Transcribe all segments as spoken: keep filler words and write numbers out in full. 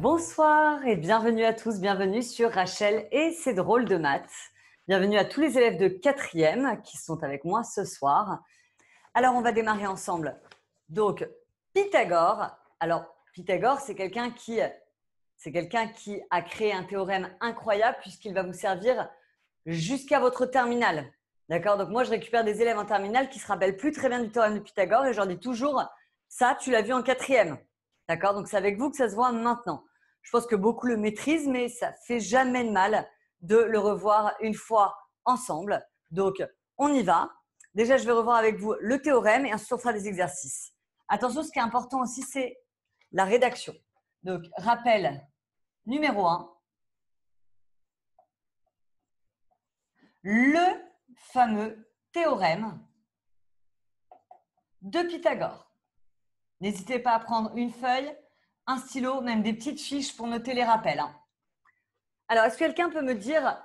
Bonsoir et bienvenue à tous, bienvenue sur Rachel et ses drôles de maths. Bienvenue à tous les élèves de quatrième qui sont avec moi ce soir. Alors, on va démarrer ensemble. Donc, Pythagore. Alors, Pythagore, c'est quelqu'un qui, c'est quelqu'un qui a créé un théorème incroyable puisqu'il va vous servir jusqu'à votre terminale. D'accord? Donc, moi, je récupère des élèves en terminale qui ne se rappellent plus très bien du théorème de Pythagore et je leur dis toujours « ça, tu l'as vu en quatrième ». D'accord? Donc, c'est avec vous que ça se voit maintenant. Je pense que beaucoup le maîtrisent, mais ça ne fait jamais de mal de le revoir une fois ensemble. Donc, on y va. Déjà, je vais revoir avec vous le théorème et ensuite, on fera des exercices. Attention, ce qui est important aussi, c'est la rédaction. Donc, rappel numéro un. Le fameux théorème de Pythagore. N'hésitez pas à prendre une feuille, un stylo, même des petites fiches pour noter les rappels. Alors, est-ce que quelqu'un peut me dire,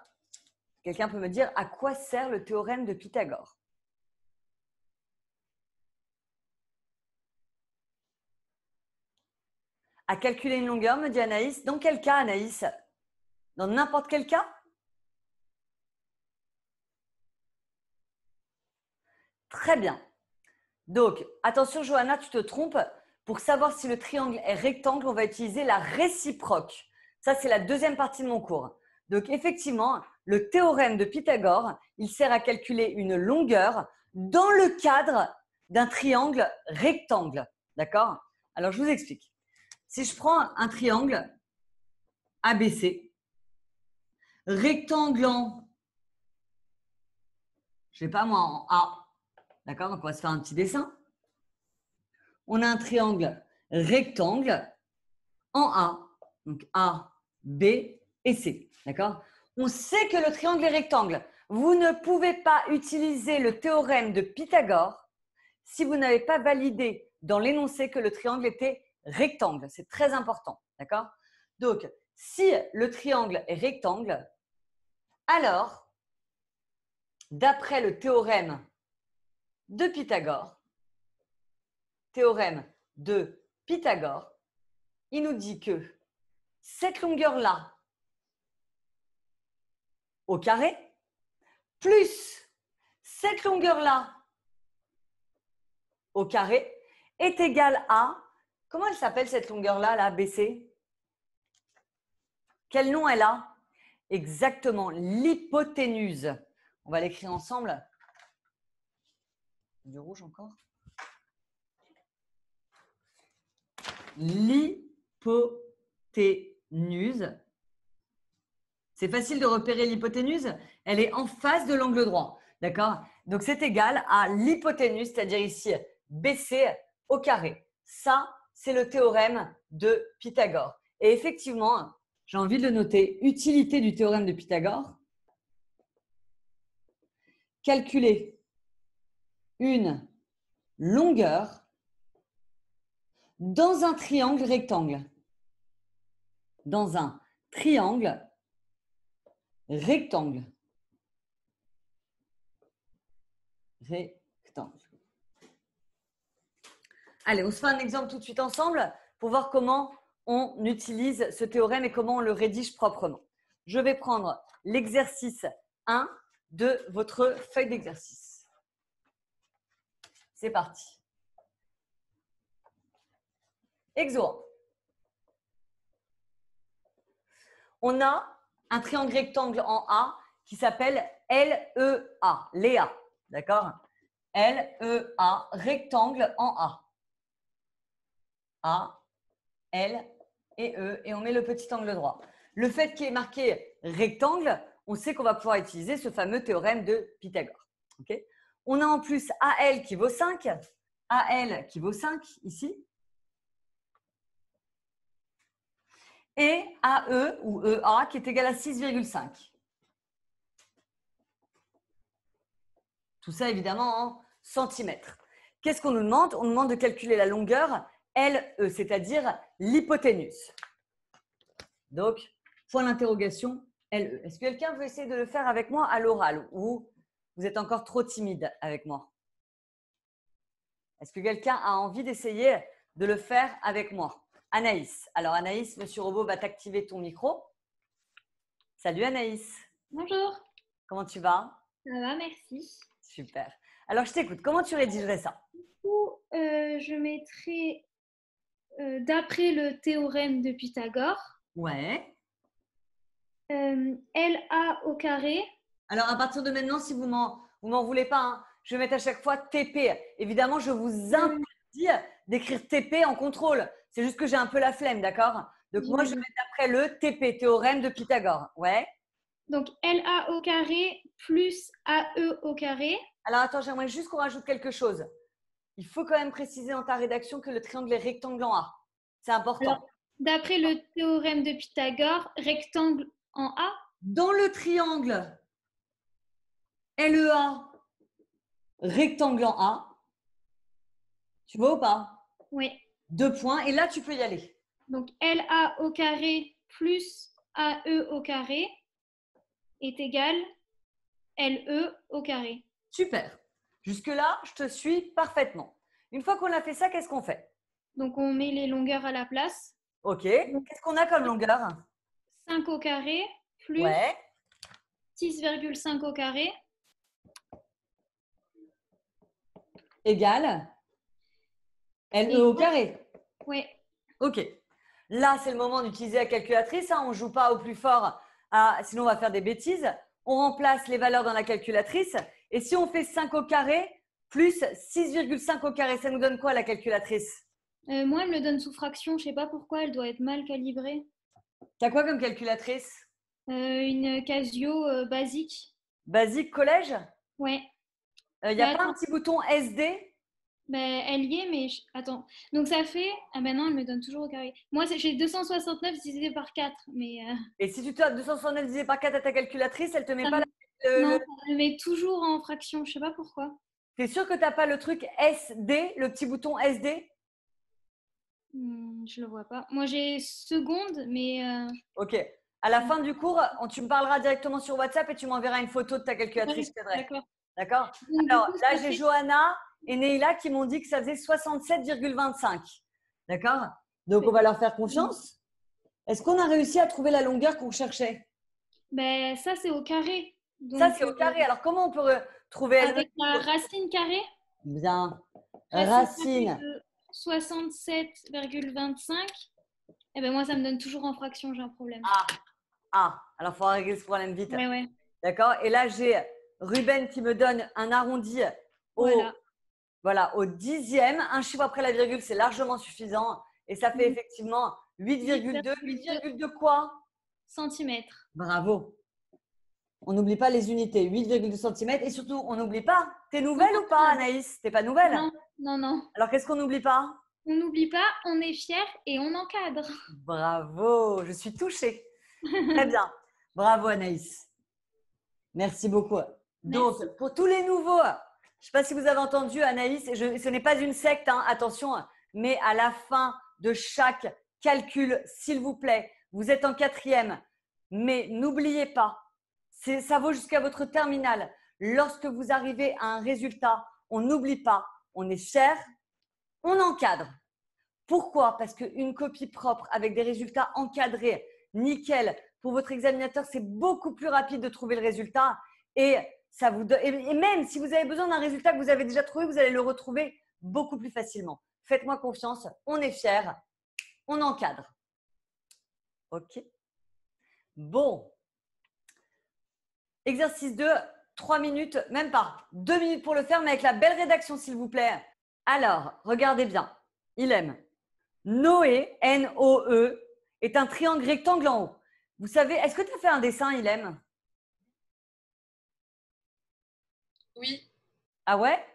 quelqu'un peut me dire à quoi sert le théorème de Pythagore? À calculer une longueur, me dit Anaïs. Dans quel cas, Anaïs? Dans n'importe quel cas? Très bien. Donc, attention Johanna, tu te trompes. Pour savoir si le triangle est rectangle, on va utiliser la réciproque. Ça, c'est la deuxième partie de mon cours. Donc, effectivement, le théorème de Pythagore, il sert à calculer une longueur dans le cadre d'un triangle rectangle. D'accord? Alors, je vous explique. Si je prends un triangle A B C, rectangle en, je ne sais pas moi, en A. D'accord, donc on va se faire un petit dessin. On a un triangle rectangle en A. Donc A, B et C. D'accord? On sait que le triangle est rectangle. Vous ne pouvez pas utiliser le théorème de Pythagore si vous n'avez pas validé dans l'énoncé que le triangle était rectangle. C'est très important. D'accord? Donc, si le triangle est rectangle, alors, d'après le théorème de Pythagore, théorème de Pythagore, il nous dit que cette longueur-là au carré plus cette longueur-là au carré est égale à… Comment elle s'appelle cette longueur-là, la B C? Quel nom elle a? Exactement, l'hypoténuse. On va l'écrire ensemble. Du rouge encore. L'hypoténuse. C'est facile de repérer l'hypoténuse. Elle est en face de l'angle droit. D'accord? Donc, c'est égal à l'hypoténuse, c'est-à-dire ici, B C au carré. Ça, c'est le théorème de Pythagore. Et effectivement, j'ai envie de le noter, utilité du théorème de Pythagore. Calculer une longueur dans un triangle rectangle. Dans un triangle rectangle. Rectangle. Allez, on se fait un exemple tout de suite ensemble pour voir comment on utilise ce théorème et comment on le rédige proprement. Je vais prendre l'exercice un de votre feuille d'exercice. C'est parti. Exo. On a un triangle rectangle en A qui s'appelle L E A, Léa. D'accord? L E A, rectangle en A. A, L et E. Et on met le petit angle droit. Le fait qu'il est marqué rectangle, on sait qu'on va pouvoir utiliser ce fameux théorème de Pythagore. OK? On a en plus A L qui vaut cinq. A L qui vaut cinq, ici. Et A E ou E A qui est égal à six virgule cinq. Tout ça, évidemment, en centimètres. Qu'est-ce qu'on nous demande? On nous demande de calculer la longueur L E, c'est-à-dire l'hypoténuse. Donc, point d'interrogation L E. Est-ce que quelqu'un veut essayer de le faire avec moi à l'oral ou… Vous êtes encore trop timide avec moi. Est-ce que quelqu'un a envie d'essayer de le faire avec moi? Anaïs. Alors Anaïs, Monsieur Robot va t'activer ton micro. Salut Anaïs. Bonjour. Comment tu vas? Ça va, merci. Super. Alors je t'écoute, comment tu rédigerais ça? Du coup, euh, je mettrais euh, d'après le théorème de Pythagore. Ouais. Euh, L A au carré. Alors à partir de maintenant, si vous m'en vous m'en voulez pas, hein, je vais mettre à chaque fois T P. Évidemment, je vous interdis d'écrire T P en contrôle. C'est juste que j'ai un peu la flemme, d'accord? Donc oui. Moi, je vais mettre après le T P, théorème de Pythagore. Ouais. Donc L A au carré plus A E au carré. Alors attends, j'aimerais juste qu'on rajoute quelque chose. Il faut quand même préciser dans ta rédaction que le triangle est rectangle en A. C'est important. D'après le théorème de Pythagore, rectangle en A. Dans le triangle L E A, rectangle en A. Tu vois ou pas? Oui. Deux points. Et là, tu peux y aller. Donc, L A au carré plus A E au carré est égal L E au carré. Super. Jusque-là, je te suis parfaitement. Une fois qu'on a fait ça, qu'est-ce qu'on fait? Donc, on met les longueurs à la place. OK. Qu'est-ce qu'on a comme longueur? cinq au carré plus ouais. six virgule cinq au carré. Égale L E au carré. Oui. OK. Là, c'est le moment d'utiliser la calculatrice. Hein. On ne joue pas au plus fort, à... sinon on va faire des bêtises. On remplace les valeurs dans la calculatrice. Et si on fait cinq au carré plus six virgule cinq au carré, ça nous donne quoi la calculatrice? euh, Moi, elle me donne sous fraction. Je ne sais pas pourquoi. Elle doit être mal calibrée. Tu as quoi comme calculatrice? euh, Une Casio euh, basique. Basique collège? Oui. Il euh, n'y a bah, pas attends. un petit bouton S D? Ben, elle y est, mais je... attends. Donc, ça fait… Ah ben non, elle me donne toujours au carré. Moi, j'ai deux cent soixante-neuf divisé par quatre. Mais, euh... Et si tu as deux cent soixante-neuf divisé par quatre à ta calculatrice, elle ne te met ça pas me... la… Euh... Non, elle me met toujours en fraction. Je ne sais pas pourquoi. Tu es sûre que tu n'as pas le truc S D, le petit bouton S D? hmm, Je ne le vois pas. Moi, j'ai seconde, mais… Euh... OK. À la euh... fin du cours, tu me parleras directement sur WhatsApp et tu m'enverras une photo de ta calculatrice. Ouais, d'accord. D'accord. Alors, coup, là, j'ai Johanna et Neila qui m'ont dit que ça faisait soixante-sept virgule vingt-cinq. D'accord? Donc, on va leur faire confiance. Est-ce qu'on a réussi à trouver la longueur qu'on cherchait? Ben, ça, c'est au carré. Donc, ça, c'est au carré. Alors, comment on peut trouver… Avec la racine carrée. Bien. Racine. racine. soixante-sept virgule vingt-cinq. Eh bien, moi, ça me donne toujours en fraction. J'ai un problème. Ah, ah. Alors, il faudra régler ce problème vite. Ouais, ouais. D'accord? Et là, j'ai… Ruben qui me donne un arrondi au, voilà. Voilà, au dixième. Un chiffre après la virgule, c'est largement suffisant. Et ça fait effectivement huit virgule deux. huit virgule deux quoi? Centimètres. Bravo. On n'oublie pas les unités. huit virgule deux centimètres. Et surtout, on n'oublie pas. T'es nouvelle ou pas, Anaïs? T'es pas nouvelle? Non, non, non. Alors, qu'est-ce qu'on n'oublie pas? On n'oublie pas, on est fiers et on encadre. Bravo. Je suis touchée. Très bien. Bravo, Anaïs. Merci beaucoup. Donc, Merci. Pour tous les nouveaux, je ne sais pas si vous avez entendu Anaïs, je, ce n'est pas une secte, hein, attention, mais à la fin de chaque calcul, s'il vous plaît, vous êtes en quatrième, mais n'oubliez pas, ça vaut jusqu'à votre terminale. Lorsque vous arrivez à un résultat, on n'oublie pas, on est fier, on encadre. Pourquoi? Parce qu'une copie propre avec des résultats encadrés, nickel, pour votre examinateur, c'est beaucoup plus rapide de trouver le résultat. Et ça vous donne, et même si vous avez besoin d'un résultat que vous avez déjà trouvé, vous allez le retrouver beaucoup plus facilement. Faites-moi confiance, on est fiers, on encadre. OK. Bon. Exercice deux, trois minutes, même pas, deux minutes pour le faire, mais avec la belle rédaction, s'il vous plaît. Alors, regardez bien, il aime. Noé, N O E, est un triangle rectangle en haut. Vous savez, est-ce que tu as fait un dessin, il aime? Oui. Ah ouais?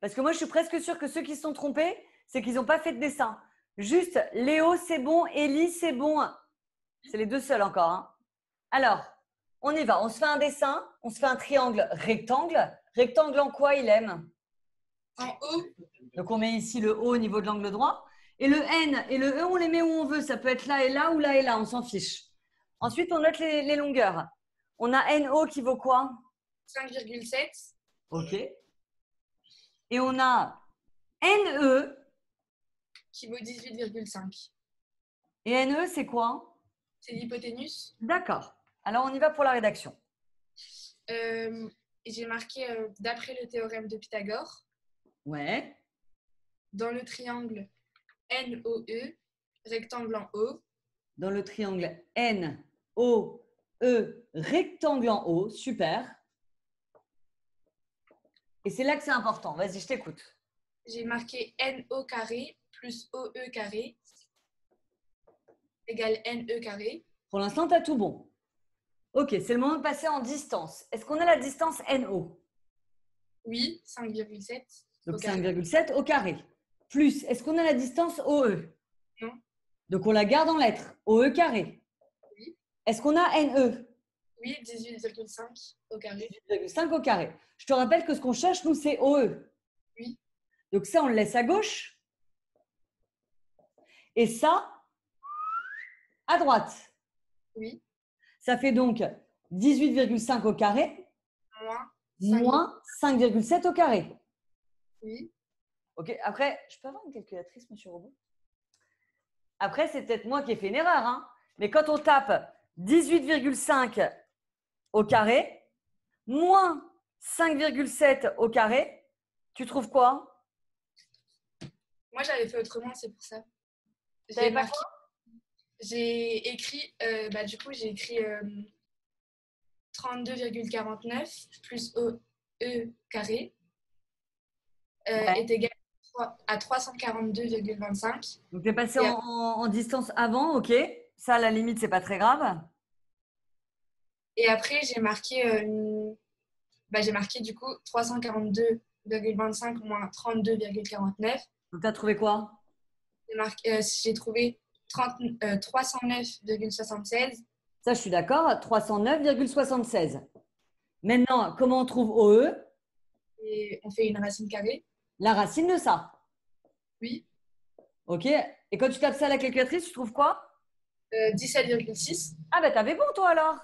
Parce que moi, je suis presque sûre que ceux qui se sont trompés, c'est qu'ils n'ont pas fait de dessin. Juste, Léo, c'est bon. Ellie, c'est bon. C'est les deux seuls encore. Hein. Alors, on y va. On se fait un dessin. On se fait un triangle rectangle. Rectangle en quoi, il aime? En O. Donc, on met ici le O au niveau de l'angle droit. Et le N et le E, on les met où on veut. Ça peut être là et là ou là et là. On s'en fiche. Ensuite, on note les, les longueurs. On a N O qui vaut quoi? cinq virgule sept. OK. Et on a N E qui vaut dix-huit virgule cinq. Et N E, c'est quoi? C'est l'hypoténuse. D'accord. Alors, on y va pour la rédaction. Euh, J'ai marqué euh, d'après le théorème de Pythagore. Ouais. Dans le triangle N O E, rectangle en O. Dans le triangle N O E, rectangle en O. Super. Et c'est là que c'est important. Vas-y, je t'écoute. J'ai marqué N O carré plus O E carré égale N E carré. Pour l'instant, tu as tout bon. Ok, c'est le moment de passer en distance. Est-ce qu'on a la distance N O? Oui, cinq virgule sept. Donc cinq virgule sept au carré. Plus, est-ce qu'on a la distance O E? Non. Donc on la garde en lettres. O E carré. Oui. Est-ce qu'on a N E? Oui, dix-huit virgule cinq au carré. dix-huit virgule cinq au carré. Je te rappelle que ce qu'on cherche, nous, c'est O E. Oui. Donc ça, on le laisse à gauche. Et ça, à droite. Oui. Ça fait donc dix-huit virgule cinq au carré moins cinq virgule sept au carré. Oui. Ok. Après, je peux avoir une calculatrice, monsieur Robot? Après, c'est peut-être moi qui ai fait une erreur, hein. Mais quand on tape dix-huit virgule cinq au carré moins cinq virgule sept au carré, tu trouves quoi? Moi, j'avais fait autrement, c'est pour ça. J'avais marqué. J'ai écrit, euh, bah, du coup, j'ai écrit euh, trente-deux virgule quarante-neuf plus O E carré euh, ouais. est égal à trois cent quarante-deux virgule vingt-cinq. Donc, tu es passé en, en distance avant, ok. Ça, à la limite, c'est pas très grave. Et après, j'ai marqué, euh, bah, j'ai marqué du coup trois cent quarante-deux virgule vingt-cinq moins trente-deux virgule quarante-neuf. Donc, tu as trouvé quoi? J'ai euh, j'ai trouvé trente, euh, trois cent neuf virgule soixante-seize. Ça, je suis d'accord, trois cent neuf virgule soixante-seize. Maintenant, comment on trouve O E? Et on fait une racine carrée. La racine de ça? Oui. Ok. Et quand tu tapes ça à la calculatrice, tu trouves quoi? euh, dix-sept virgule six. Ah, ben, t'avais bon, toi, alors?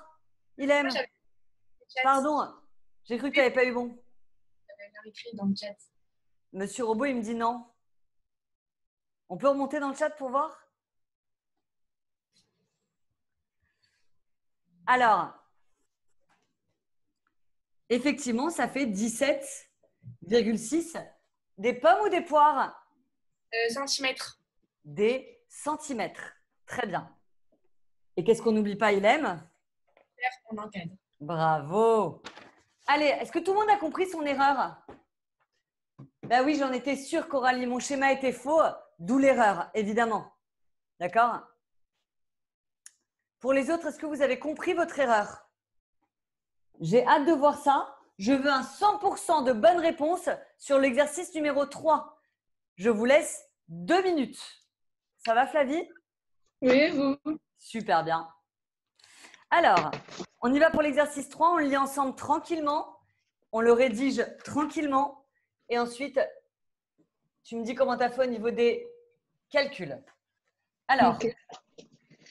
Il aime. Moi, pardon, j'ai cru que t'avais pas eu bon. J'avais bien écrit dans le chat. Monsieur Robot, il me dit non. On peut remonter dans le chat pour voir? Alors, effectivement, ça fait dix-sept virgule six. Des pommes ou des poires? euh, Centimètres. Des centimètres. Très bien. Et qu'est-ce qu'on n'oublie pas, il aime? On encadre. Bravo. Allez, est-ce que tout le monde a compris son erreur? Ben oui, j'en étais sûre, Coralie. Mon schéma était faux, d'où l'erreur, évidemment. D'accord? Pour les autres, est-ce que vous avez compris votre erreur? J'ai hâte de voir ça. Je veux un cent pour cent de bonnes réponses sur l'exercice numéro trois. Je vous laisse deux minutes. Ça va, Flavie? Oui, vous. Super bien. Alors, on y va pour l'exercice trois. On le lit ensemble tranquillement. On le rédige tranquillement. Et ensuite, tu me dis comment tu as fait au niveau des calculs. Alors… Okay.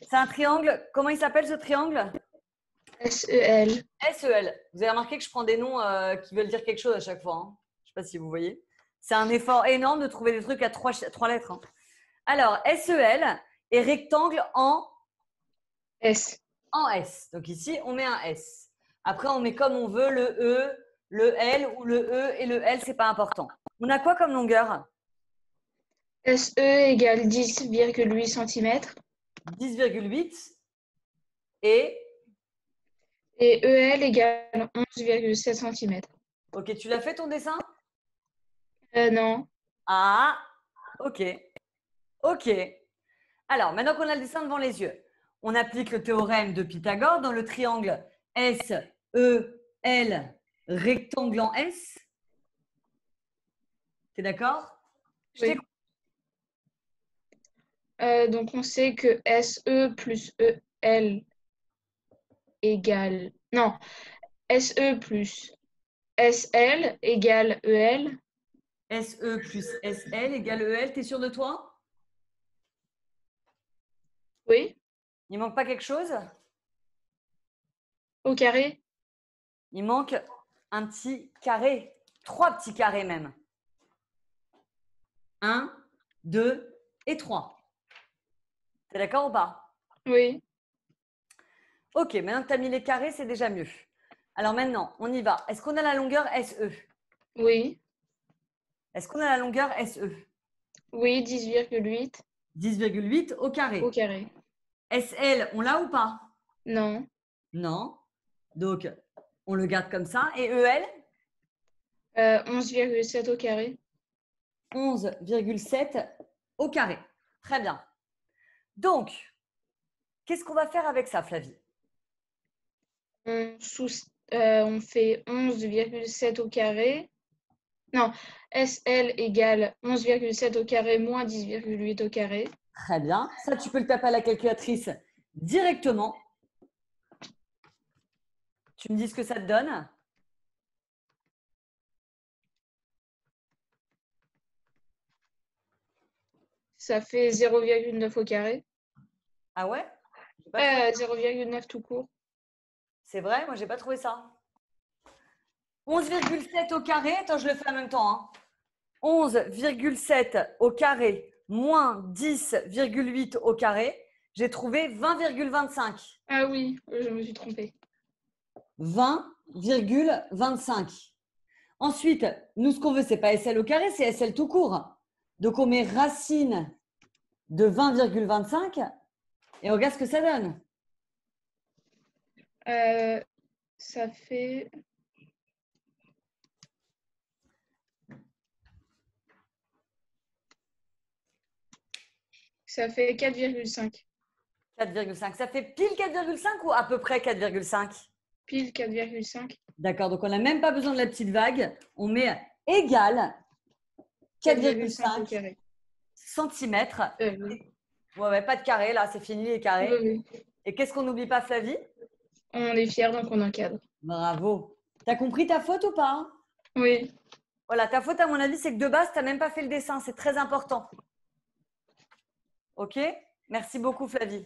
C'est un triangle. Comment il s'appelle ce triangle? S E L. S E L. Vous avez remarqué que je prends des noms euh, qui veulent dire quelque chose à chaque fois. Hein. Je ne sais pas si vous voyez. C'est un effort énorme de trouver des trucs à trois, trois lettres. Hein. Alors, S E L est rectangle en S. En S. Donc ici, on met un S. Après, on met comme on veut le E, le L ou le E et le L, ce n'est pas important. On a quoi comme longueur? S E égale dix virgule huit centimètres. dix virgule huit et… Et E L égale onze virgule sept centimètres. Ok, tu l'as fait ton dessin? euh, Non. Ah, ok. Ok. Alors, maintenant qu'on a le dessin devant les yeux, on applique le théorème de Pythagore dans le triangle S E L rectangle en S. T'es d'accord? Oui. Euh, donc, on sait que S E plus E L égale… Non, S E plus S L égale E L. S E plus S L égale E L. T'es sûr de toi? Oui. Il manque pas quelque chose? Au carré? Il manque un petit carré. Trois petits carrés même. Un, deux et trois. T'es d'accord ou pas? Oui. Ok, maintenant que tu as mis les carrés, c'est déjà mieux. Alors maintenant, on y va. Est-ce qu'on a la longueur S E? Oui. Est-ce qu'on a la longueur S E? Oui, dix virgule huit. dix virgule huit au carré. Au carré. S L, on l'a ou pas? Non. Non. Donc, on le garde comme ça. Et E L? euh, onze virgule sept au carré. onze virgule sept au carré. Très bien. Donc, qu'est-ce qu'on va faire avec ça, Flavie? On, sous, euh, on fait onze virgule sept au carré. Non, S L égale onze virgule sept au carré moins dix virgule huit au carré. Très bien. Ça, tu peux le taper à la calculatrice directement. Tu me dis ce que ça te donne? Ça fait zéro virgule neuf au carré. Ah ouais? euh, zéro virgule neuf tout court. C'est vrai, moi, je n'ai pas trouvé ça. onze virgule sept au carré. Attends, je le fais en même temps. Hein. onze virgule sept au carré moins dix virgule huit au carré. J'ai trouvé vingt virgule vingt-cinq. Ah oui, je me suis trompée. vingt virgule vingt-cinq. Ensuite, nous, ce qu'on veut, ce n'est pas S L au carré, c'est S L tout court. Donc, on met racine de vingt virgule vingt-cinq et regarde ce que ça donne. Euh, ça fait… Ça fait quatre virgule cinq. quatre virgule cinq. Ça fait pile quatre virgule cinq ou à peu près quatre virgule cinq? Pile quatre virgule cinq. D'accord, donc on n'a même pas besoin de la petite vague. On met égal quatre virgule cinq cm. Euh, oui. Ouais, ouais, pas de carré là, c'est fini les carrés. Oui, oui. Et qu'est-ce qu'on n'oublie pas, Flavie? On est fiers, donc on encadre. Bravo. T'as compris ta faute ou pas? Oui. Voilà, ta faute, à mon avis, c'est que de base, tu n'as même pas fait le dessin. C'est très important. Ok? Merci beaucoup, Flavie.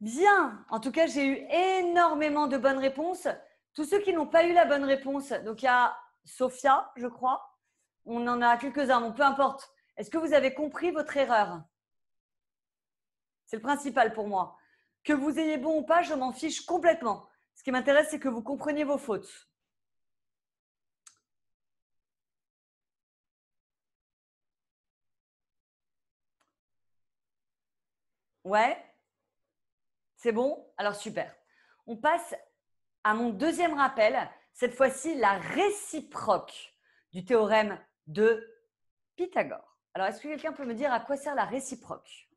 Bien. En tout cas, j'ai eu énormément de bonnes réponses. Tous ceux qui n'ont pas eu la bonne réponse, donc il y a Sophia, je crois. On en a quelques-uns, bon, peu importe. Est-ce que vous avez compris votre erreur? C'est le principal pour moi. Que vous ayez bon ou pas, je m'en fiche complètement. Ce qui m'intéresse, c'est que vous compreniez vos fautes. Ouais? C'est bon? Alors, super. On passe à mon deuxième rappel. Cette fois-ci, la réciproque du théorème de Pythagore. Alors, est-ce que quelqu'un peut me dire à quoi sert la réciproque?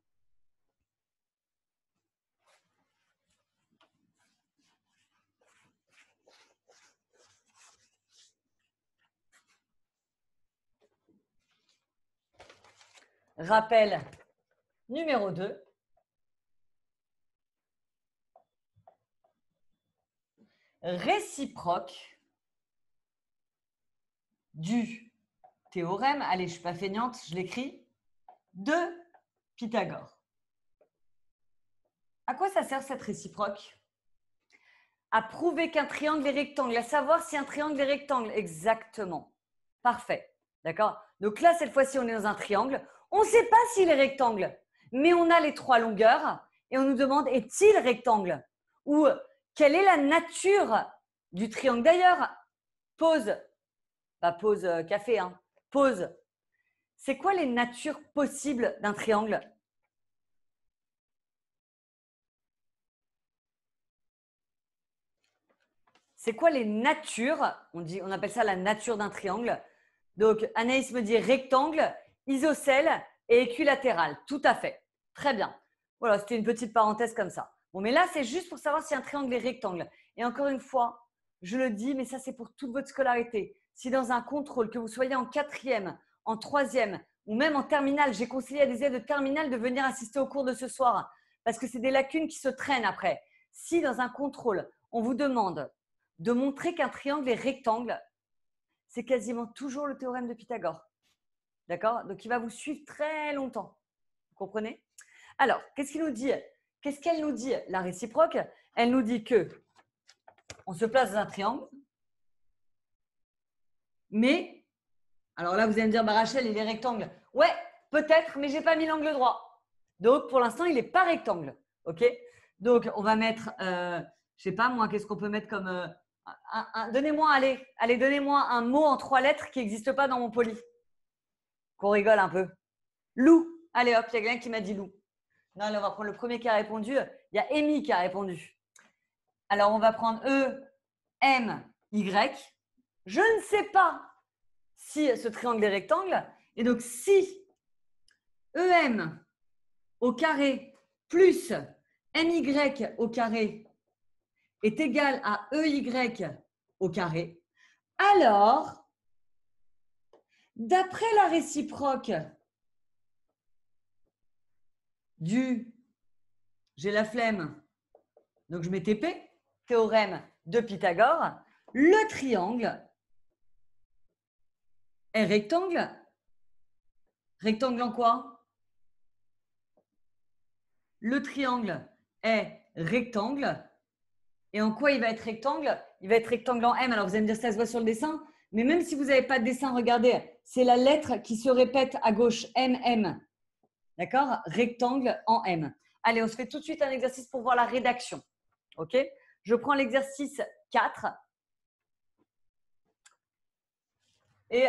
Rappel numéro deux. Réciproque du théorème, allez, je ne suis pas feignante, je l'écris, de Pythagore. À quoi ça sert cette réciproque? À prouver qu'un triangle est rectangle, à savoir si un triangle est rectangle. Exactement. Parfait. D'accord? Donc là, cette fois-ci, on est dans un triangle. On ne sait pas s'il est rectangle, mais on a les trois longueurs et on nous demande, est-il rectangle? Ou quelle est la nature du triangle? D'ailleurs, pause, pas pause café, hein, pause. C'est quoi les natures possibles d'un triangle? C'est quoi les natures? On dit, on appelle ça la nature d'un triangle. Donc, Anaïs me dit rectangle, isocèle et équilatéral. Tout à fait. Très bien. Voilà, c'était une petite parenthèse comme ça. Bon, mais là, c'est juste pour savoir si un triangle est rectangle. Et encore une fois, je le dis, mais ça, c'est pour toute votre scolarité. Si dans un contrôle, que vous soyez en quatrième, en troisième ou même en terminale, j'ai conseillé à des aides de terminale de venir assister au cours de ce soir parce que c'est des lacunes qui se traînent après. Si dans un contrôle, on vous demande de montrer qu'un triangle est rectangle, c'est quasiment toujours le théorème de Pythagore. D'accord? Donc, il va vous suivre très longtemps. Vous comprenez? Alors, qu'est-ce qu'il nous dit? Qu'est-ce qu'elle nous dit, la réciproque? Elle nous dit que on se place dans un triangle, mais… Alors là, vous allez me dire, bah, Rachel, il est rectangle. Ouais, peut-être, mais je n'ai pas mis l'angle droit. Donc, pour l'instant, il n'est pas rectangle. OK. Donc, on va mettre, euh, je ne sais pas moi, qu'est-ce qu'on peut mettre comme… Euh, un, un, donnez-moi, allez, allez, donnez-moi un mot en trois lettres qui n'existe pas dans mon poli. Qu'on rigole un peu. Loup. Allez, hop, il y a quelqu'un qui m'a dit loup. Non, là, on va prendre le premier qui a répondu. Il y a Amy qui a répondu. Alors, on va prendre E, M, Y. Je ne sais pas si ce triangle est rectangle. Et donc, si E M au carré plus M Y au carré est égal à E Y au carré, alors, d'après la réciproque du « j'ai la flemme », donc je mets T P, théorème de Pythagore, le triangle est rectangle. Rectangle en quoi? Le triangle est rectangle. Et en quoi il va être rectangle? Il va être rectangle en M. Alors, vous allez me dire, ça se voit sur le dessin. Mais même si vous n'avez pas de dessin, regardez, c'est la lettre qui se répète à gauche, M, M. D'accord? Rectangle en M. Allez, on se fait tout de suite un exercice pour voir la rédaction. OK? Je prends l'exercice quatre. Et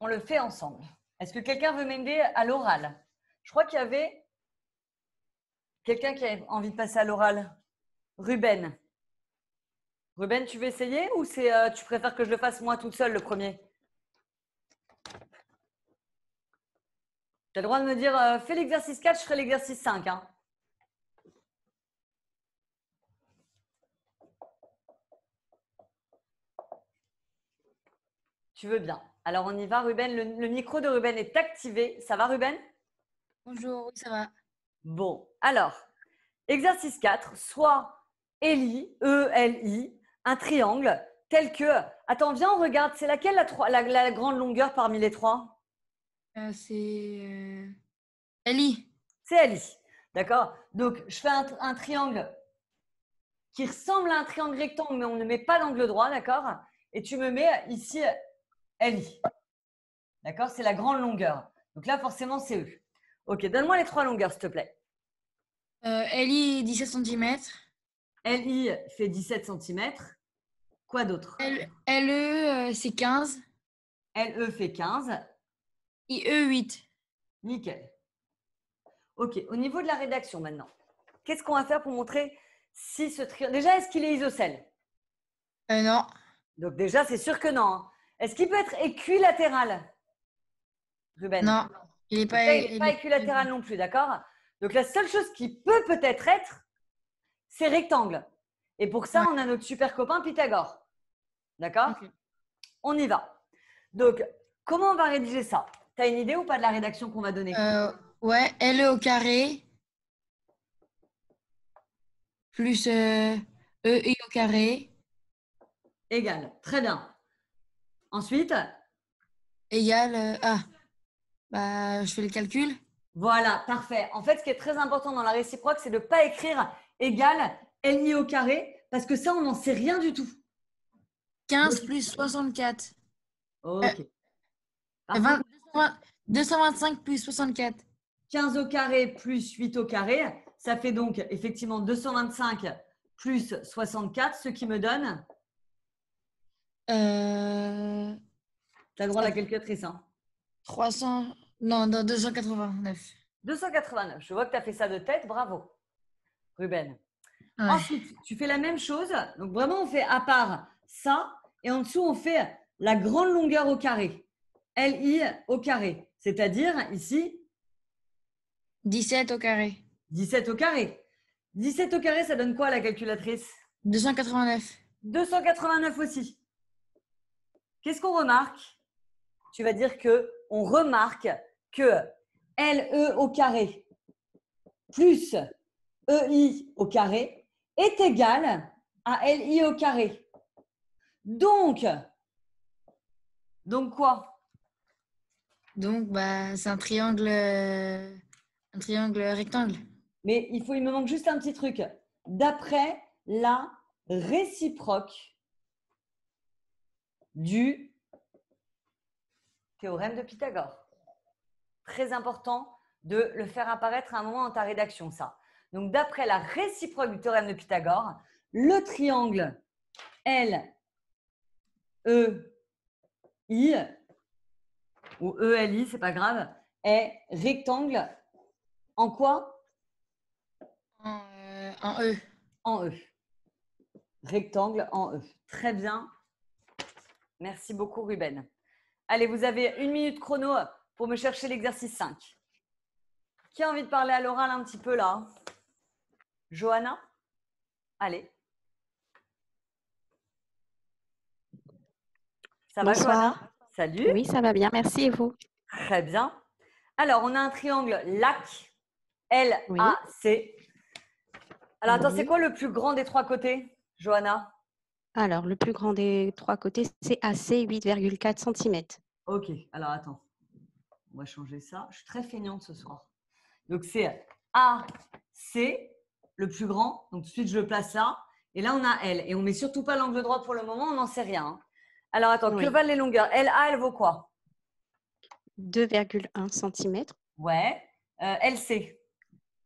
on le fait ensemble. Est-ce que quelqu'un veut m'aider à l'oral? Je crois qu'il y avait quelqu'un qui a envie de passer à l'oral. Ruben. Ruben, tu veux essayer ou c'est, euh, tu préfères que je le fasse moi toute seule le premier? Tu as le droit de me dire, euh, fais l'exercice quatre, je ferai l'exercice cinq. Hein. Tu veux bien. Alors, on y va, Ruben. Le, le micro de Ruben est activé. Ça va, Ruben? Bonjour, ça va. Bon, alors, exercice quatre, soit Eli, E L I, un triangle tel que… Attends, viens, on regarde. C'est laquelle la, la, la grande longueur parmi les trois? euh, C'est… Eli. C'est Eli, d'accord. Donc, je fais un, un triangle qui ressemble à un triangle rectangle, mais on ne met pas l'angle droit, d'accord. Et tu me mets ici… Li. D'accord? C'est la grande longueur. Donc là, forcément, c'est E. OK, donne-moi les trois longueurs, s'il te plaît. Euh, Li, dix-sept centimètres. Li fait dix-sept centimètres. Quoi d'autre? L E, c'est quinze. L E fait quinze. I E, huit. Nickel. OK, au niveau de la rédaction maintenant, qu'est-ce qu'on va faire pour montrer si ce triangle… Déjà, est-ce qu'il est isocèle? euh, Non. Donc déjà, c'est sûr que non. Hein. Est-ce qu'il peut être équilatéral, Ruben? Non, il n'est pas, il est pas équilatéral non plus, d'accord? Donc, la seule chose qui peut peut-être être, être c'est rectangle. Et pour ça, ouais, on a notre super copain Pythagore. D'accord? Okay. On y va. Donc, comment on va rédiger ça? Tu as une idée ou pas de la rédaction qu'on va donner? euh, Ouais, L E au carré plus euh, E I au carré. Égal. Très bien. Ensuite, égal euh, ah, bah, je fais le calcul. Voilà, parfait. En fait, ce qui est très important dans la réciproque, c'est de ne pas écrire égal Li au carré, parce que ça, on n'en sait rien du tout. quinze donc, plus soixante-quatre. OK. Euh, vingt, deux cent vingt-cinq plus soixante-quatre. quinze au carré plus huit au carré, ça fait donc effectivement deux cent vingt-cinq plus soixante-quatre, ce qui me donne… Euh... Tu as le droit à la calculatrice, hein. trois cents… Non, non, deux cent quatre-vingt-neuf. deux cent quatre-vingt-neuf. Je vois que tu as fait ça de tête. Bravo, Ruben. Ouais. Ensuite, tu fais la même chose. Donc, vraiment, on fait à part ça. Et en dessous, on fait la grande longueur au carré. Li au carré. C'est-à-dire, ici… dix-sept au carré. dix-sept au carré. dix-sept au carré, ça donne quoi à la calculatrice? deux cent quatre-vingt-neuf. deux cent quatre-vingt-neuf aussi. Qu'est-ce qu'on remarque? Tu vas dire qu'on remarque que L E au carré plus E I au carré est égal à Li au carré. Donc, donc quoi? Donc, bah, c'est un triangle, un triangle rectangle. Mais il, faut, il me manque juste un petit truc. D'après la réciproque du théorème de Pythagore. très important de le faire apparaître à un moment dans ta rédaction, ça. Donc, d'après la réciproque du théorème de Pythagore, le triangle L E I ou E L I, c'est pas grave, est rectangle en quoi? En, euh, en E. En E. Rectangle en E. Très bien. Merci beaucoup, Ruben. Allez, vous avez une minute chrono pour me chercher l'exercice cinq. Qui a envie de parler à l'oral un petit peu là? Johanna? Allez. Ça va, Johanna? Salut. Oui, ça va bien. Merci, et vous? Très bien. Alors, on a un triangle L A C. L A C. Oui. Alors, attends, oui. C'est quoi le plus grand des trois côtés, Johanna? Alors, le plus grand des trois côtés, c'est A C, huit virgule quatre centimètres. Ok. Alors, attends. On va changer ça. Je suis très feignante ce soir. Donc, c'est A C, le plus grand. Donc, tout de suite, je le place là. Et là, on a L. Et on ne met surtout pas l'angle droit pour le moment. On n'en sait rien. Hein. Alors, attends, oui. Que valent les longueurs? L A, elle vaut quoi? deux virgule un centimètres. Ouais. Euh, L C?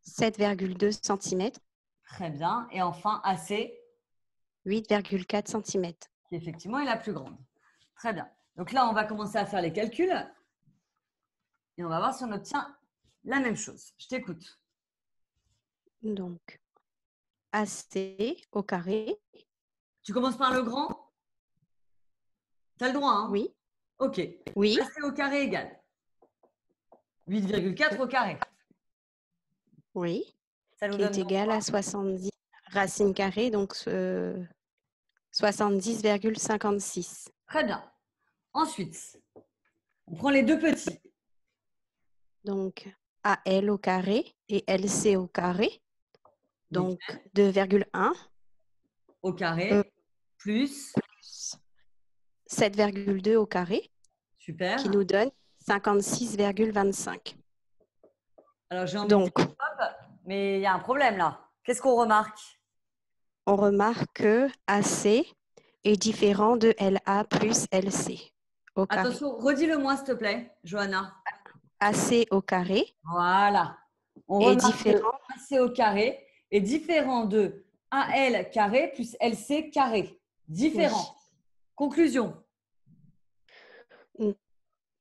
sept virgule deux centimètres. Très bien. Et enfin, A C? huit virgule quatre centimètres. Qui, effectivement, est la plus grande. Très bien. Donc là, on va commencer à faire les calculs. Et on va voir si on obtient la même chose. Je t'écoute. Donc, A C au carré. Tu commences par le grand? Tu as le droit, hein? Oui. Ok. Oui. A C au carré égale huit virgule quatre au carré. Oui. Ça nous donne. Qui est égal à soixante-dix racine carrée, donc euh, soixante-dix virgule cinquante-six. Très bien. Ensuite, on prend les deux petits. Donc, A L au carré et L C au carré. Donc, deux virgule un. Au carré, euh, plus... plus sept virgule deux au carré. Super. Qui nous donne cinquante-six virgule vingt-cinq. Alors, j'ai envie donc, de dire hop, mais il y a un problème là. Qu'est-ce qu'on remarque? On remarque que A C est différent de L A plus L C au carré. Attention, redis-le-moi s'il te plaît, Johanna. A C au carré. Voilà. On est différent. Que A C au carré est différent de A L carré plus L C carré. Différent. Oui. Conclusion.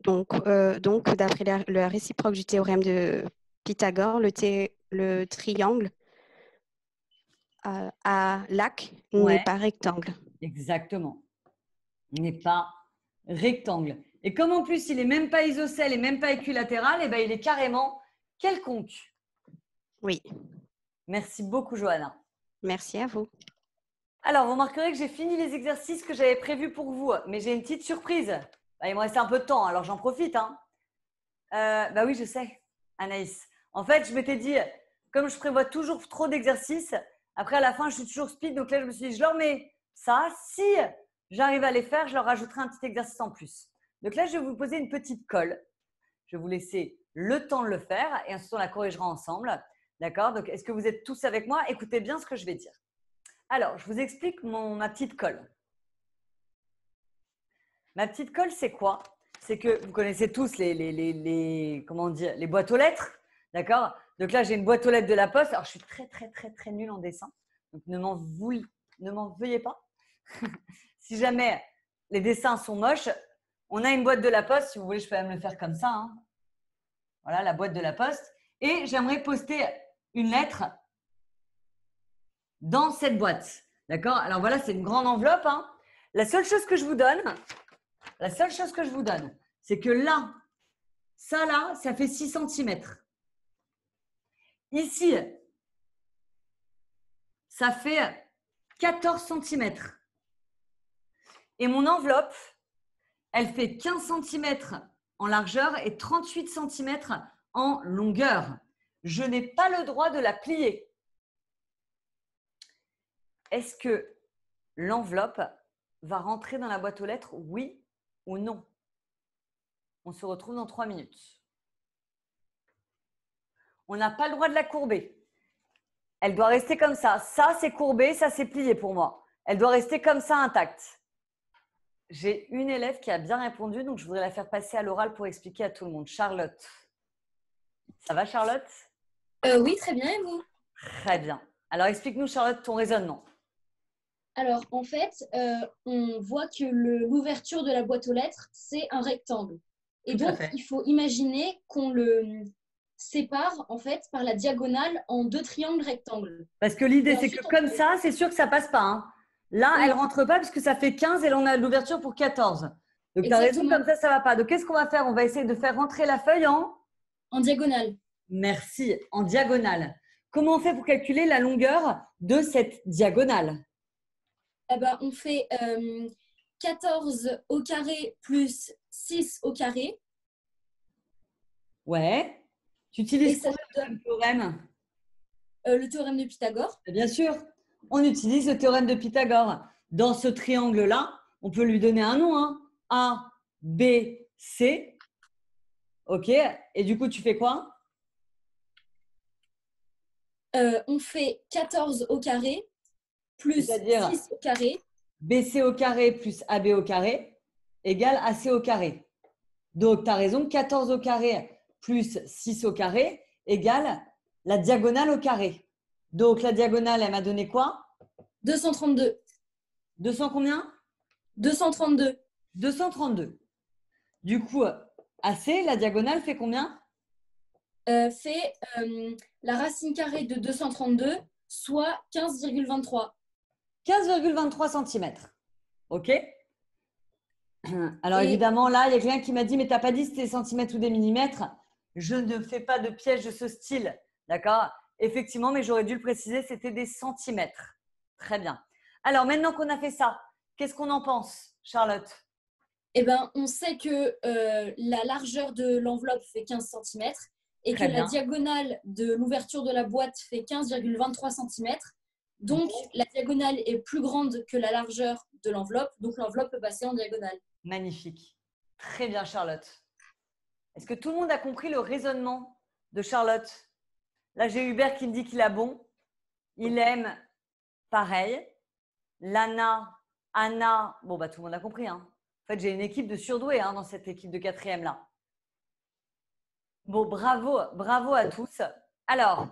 Donc, euh, donc d'après la, la réciproque du théorème de Pythagore, le, thé, le triangle à, à L A C ouais. n'est pas rectangle. Exactement. Il n'est pas rectangle. Et comme en plus, il n'est même pas isocèle et même pas équilatéral, et ben, il est carrément quelconque. Oui. Merci beaucoup, Johanna. Merci à vous. Alors, vous remarquerez que j'ai fini les exercices que j'avais prévus pour vous, mais j'ai une petite surprise. Bah, il me reste un peu de temps, alors j'en profite. Hein. Euh, bah oui, je sais, Anaïs. En fait, je m'étais dit, comme je prévois toujours trop d'exercices, après, à la fin, je suis toujours speed, donc là, je me suis dit, je leur mets ça. Si j'arrive à les faire, je leur rajouterai un petit exercice en plus. Donc là, je vais vous poser une petite colle. Je vais vous laisser le temps de le faire et ensuite, on la corrigera ensemble. D'accord? Donc, est-ce que vous êtes tous avec moi? Écoutez bien ce que je vais dire. Alors, je vous explique mon, ma petite colle. Ma petite colle, c'est quoi? C'est que vous connaissez tous les, les, les, les, comment dire, les boîtes aux lettres, d'accord? Donc là, j'ai une boîte aux lettres de la Poste. Alors, je suis très, très, très, très nulle en dessin. Donc, ne m'en vouille, ne m'en veuillez pas. Si jamais les dessins sont moches, on a une boîte de la Poste. Si vous voulez, je peux même le faire comme ça. Hein. Voilà, la boîte de la Poste. Et j'aimerais poster une lettre dans cette boîte. D'accord? Alors voilà, c'est une grande enveloppe. Hein. La seule chose que je vous donne, la seule chose que je vous donne, c'est que là, ça là, ça fait six centimètres. Ici, ça fait quatorze centimètres. Et mon enveloppe, elle fait quinze centimètres en largeur et trente-huit centimètres en longueur. Je n'ai pas le droit de la plier. Est-ce que l'enveloppe va rentrer dans la boîte aux lettres, oui ou non? On se retrouve dans trois minutes. On n'a pas le droit de la courber. Elle doit rester comme ça. Ça, c'est courbé, ça, c'est plié pour moi. Elle doit rester comme ça, intacte. J'ai une élève qui a bien répondu, donc je voudrais la faire passer à l'oral pour expliquer à tout le monde. Charlotte. Ça va, Charlotte? euh, Oui, très bien, et vous? Très bien. Alors, explique-nous, Charlotte, ton raisonnement. Alors, en fait, euh, on voit que l'ouverture de la boîte aux lettres, c'est un rectangle. Et Tout donc, il faut imaginer qu'on le sépare, en fait, par la diagonale en deux triangles rectangles. Parce que l'idée, c'est que comme peut... ça, c'est sûr que ça ne passe pas. Hein. Là, oui. Elle ne rentre pas parce que ça fait quinze et là, on a l'ouverture pour quatorze. Donc, tu as raison, comme ça, ça ne va pas. Donc, qu'est-ce qu'on va faire? On va essayer de faire rentrer la feuille en… En diagonale. Merci, en diagonale. Comment on fait pour calculer la longueur de cette diagonale? Eh ben, on fait euh, quatorze au carré plus six au carré. Ouais. Tu utilises ça donne... le théorème euh, Le théorème de Pythagore. Bien sûr. On utilise le théorème de Pythagore. Dans ce triangle-là, on peut lui donner un nom. Hein. A, B, C. OK. Et du coup, tu fais quoi? euh, On fait quatorze au carré plus six au carré. B C au carré plus A B au carré égale A C au carré. Donc, tu as raison. quatorze au carré plus six au carré égale la diagonale au carré. Donc, la diagonale, elle m'a donné quoi? deux cent trente-deux. deux cents combien? deux cent trente-deux. deux cent trente-deux. Du coup, A C, la diagonale fait combien? euh, Fait euh, la racine carrée de deux cent trente-deux, soit quinze virgule vingt-trois. quinze virgule vingt-trois cm. OK. Alors, et... évidemment, là, il y a quelqu'un qui m'a dit, mais tu n'as pas dit si c'était des centimètres ou des millimètres. Je ne fais pas de piège de ce style. D'accord? Effectivement, mais j'aurais dû le préciser, c'était des centimètres. Très bien. Alors, maintenant qu'on a fait ça, qu'est-ce qu'on en pense, Charlotte? Eh bien, on sait que euh, la largeur de l'enveloppe fait quinze cm et Très que bien. la diagonale de l'ouverture de la boîte fait quinze virgule vingt-trois cm. Donc, okay. la diagonale est plus grande que la largeur de l'enveloppe. Donc, l'enveloppe peut passer en diagonale. Magnifique. Très bien, Charlotte. Est-ce que tout le monde a compris le raisonnement de Charlotte? Là, j'ai Hubert qui me dit qu'il a bon. Il aime pareil. Lana, Anna. Bon, bah, tout le monde a compris. Hein. En fait, j'ai une équipe de surdoués hein, dans cette équipe de quatrième là. Bon, bravo, bravo à tous. Alors,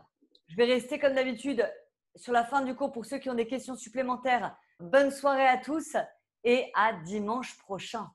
je vais rester comme d'habitude sur la fin du cours pour ceux qui ont des questions supplémentaires. Bonne soirée à tous et à dimanche prochain.